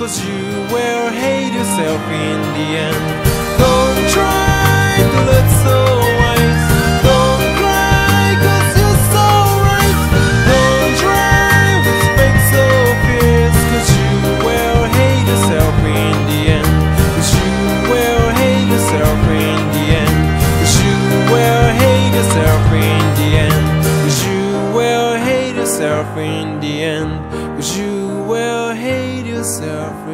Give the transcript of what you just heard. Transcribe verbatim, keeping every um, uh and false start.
cause you will hate yourself in the end. Don't try to let so wise. Don't cry cause you're so right. Don't try with fake so fierce, cause you will hate yourself in the end. Cause you will hate yourself in the end. Cause you will hate yourself in the end. Cause you will hate yourself in the end. Cause you will hate yourself.